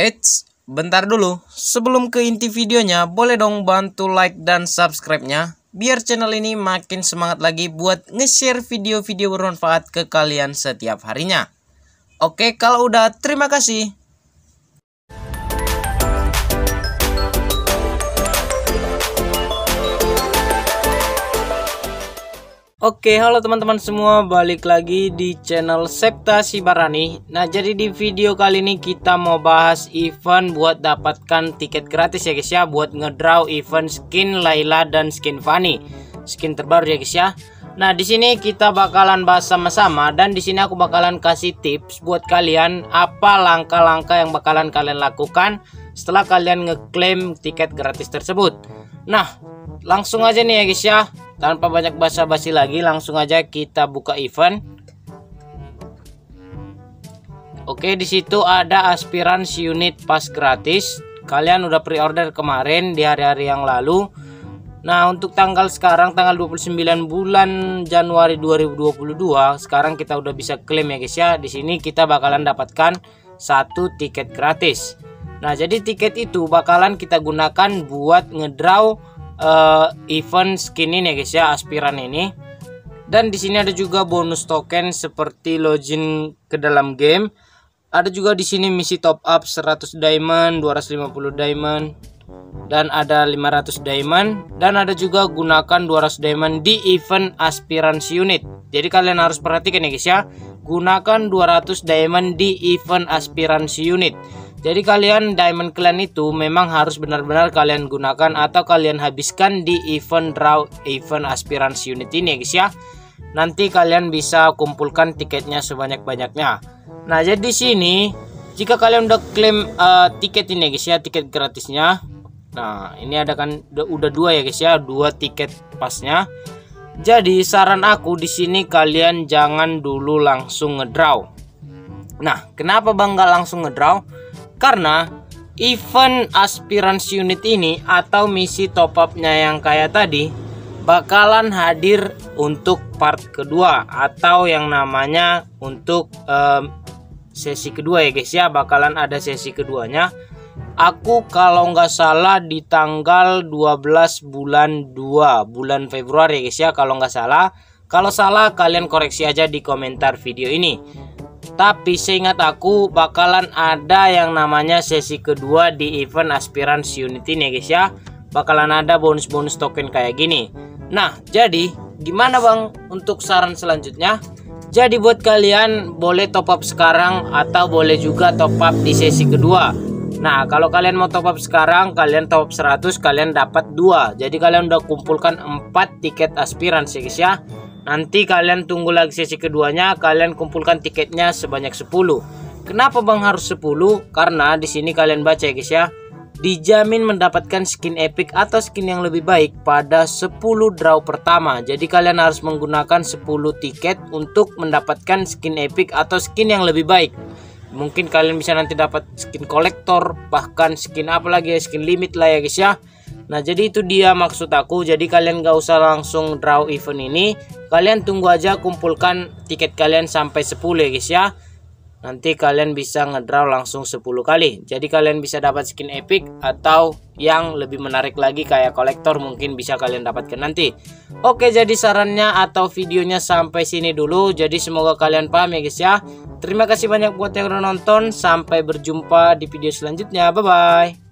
Eits, bentar dulu. Sebelum ke inti videonya, boleh dong bantu like dan subscribe-nya biar channel ini makin semangat lagi buat nge-share video-video bermanfaat ke kalian setiap harinya. Oke, kalau udah, terima kasih. Oke, halo teman-teman semua, balik lagi di channel Septa Sibarani. Nah, jadi di video kali ini kita mau bahas event buat dapatkan tiket gratis ya guys ya, buat ngedraw event skin Layla dan skin Fanny, skin terbaru ya guys ya. Nah, di sini kita bakalan bahas sama-sama, dan di sini aku bakalan kasih tips buat kalian apa langkah-langkah yang bakalan kalian lakukan setelah kalian ngeklaim tiket gratis tersebut. Nah, langsung aja nih ya guys ya. Tanpa banyak basa-basi lagi, langsung aja kita buka event. Oke, di situ ada Aspirants Unite pas gratis. Kalian udah pre-order kemarin di hari-hari yang lalu. Nah, untuk tanggal sekarang tanggal 29 bulan Januari 2022, sekarang kita udah bisa klaim ya guys ya. Di sini kita bakalan dapatkan satu tiket gratis. Nah, jadi tiket itu bakalan kita gunakan buat ngedraw event skin ini ya guys ya, aspiran ini. Dan di sini ada juga bonus token seperti login ke dalam game. Ada juga di sini misi top up 100 diamond, 250 diamond, dan ada 500 diamond, dan ada juga gunakan 200 diamond di event Aspirants Unite. Jadi kalian harus perhatikan ya guys ya, gunakan 200 diamond di event Aspirants Unite. Jadi kalian diamond kalian itu memang harus benar-benar kalian gunakan atau kalian habiskan di event draw event Aspirants Unite ini ya guys ya. Nanti kalian bisa kumpulkan tiketnya sebanyak-banyaknya. Nah, jadi di sini jika kalian udah klaim tiket ini ya guys ya, tiket gratisnya. Nah, ini ada kan udah dua ya guys ya, dua tiket pasnya. Jadi saran aku di sini kalian jangan dulu langsung ngedraw. Nah, kenapa bang nggak langsung ngedraw? Karena event Aspirants Unite ini atau misi top up-nya yang kayak tadi bakalan hadir untuk part kedua atau yang namanya untuk sesi kedua ya guys ya, bakalan ada sesi keduanya. Aku kalau nggak salah di tanggal 12 bulan 2 bulan Februari ya guys ya, kalau nggak salah. Kalau salah kalian koreksi aja di komentar video ini. Tapi seingat aku bakalan ada yang namanya sesi kedua di event Aspirants Unite ini ya guys ya. Bakalan ada bonus-bonus token kayak gini. Nah, jadi gimana bang untuk saran selanjutnya? Jadi buat kalian boleh top up sekarang atau boleh juga top up di sesi kedua. Nah, kalau kalian mau top up sekarang, kalian top up 100 kalian dapat 2. Jadi kalian udah kumpulkan 4 tiket Aspirants ya guys ya. Nanti kalian tunggu lagi sesi keduanya, kalian kumpulkan tiketnya sebanyak 10. Kenapa bang harus 10? Karena di sini kalian baca ya guys ya, dijamin mendapatkan skin epic atau skin yang lebih baik pada 10 draw pertama. Jadi kalian harus menggunakan 10 tiket untuk mendapatkan skin epic atau skin yang lebih baik. Mungkin kalian bisa nanti dapat skin kolektor, bahkan skin apa lagi ya, skin limit lah ya guys ya. Nah, jadi itu dia maksud aku. Jadi kalian gak usah langsung draw event ini, kalian tunggu aja kumpulkan tiket kalian sampai 10 ya guys ya. Nanti kalian bisa ngedraw langsung 10 kali. Jadi kalian bisa dapat skin epic atau yang lebih menarik lagi kayak kolektor mungkin bisa kalian dapatkan nanti. Oke, jadi sarannya atau videonya sampai sini dulu. Jadi semoga kalian paham ya guys ya. Terima kasih banyak buat yang udah nonton. Sampai berjumpa di video selanjutnya. Bye bye.